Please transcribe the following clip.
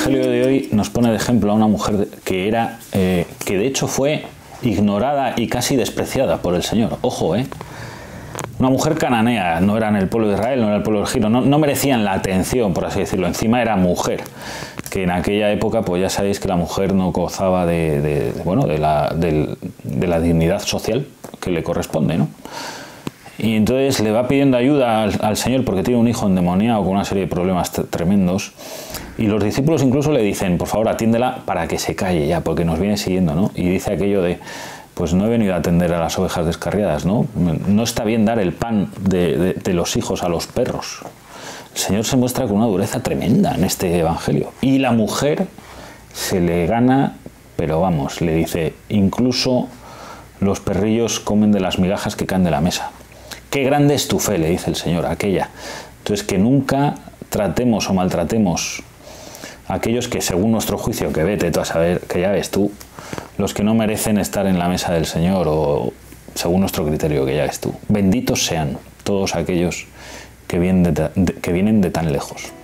Evangelio de hoy nos pone de ejemplo a una mujer que era, que de hecho fue ignorada y casi despreciada por el Señor. Ojo, una mujer cananea, no era en el pueblo de Israel, no era el pueblo de Tiro, no merecían la atención, por así decirlo. Encima era mujer, que en aquella época, pues ya sabéis que la mujer no gozaba de la dignidad social que le corresponde, ¿no? Y entonces le va pidiendo ayuda al Señor porque tiene un hijo endemoniado con una serie de problemas tremendos. Y los discípulos incluso le dicen, por favor, atiéndela para que se calle ya, porque nos viene siguiendo, ¿no? Y dice aquello de, pues no he venido a atender a las ovejas descarriadas, ¿no? No está bien dar el pan de los hijos a los perros. El Señor se muestra con una dureza tremenda en este evangelio. Y la mujer se le gana, pero vamos, le dice, incluso los perrillos comen de las migajas que caen de la mesa. Qué grande es tu fe, le dice el Señor a aquella. Entonces, que nunca tratemos o maltratemos a aquellos que, según nuestro juicio, que vete tú a saber, que ya ves tú, los que no merecen estar en la mesa del Señor, o según nuestro criterio, que ya ves tú. Benditos sean todos aquellos que vienen de tan lejos.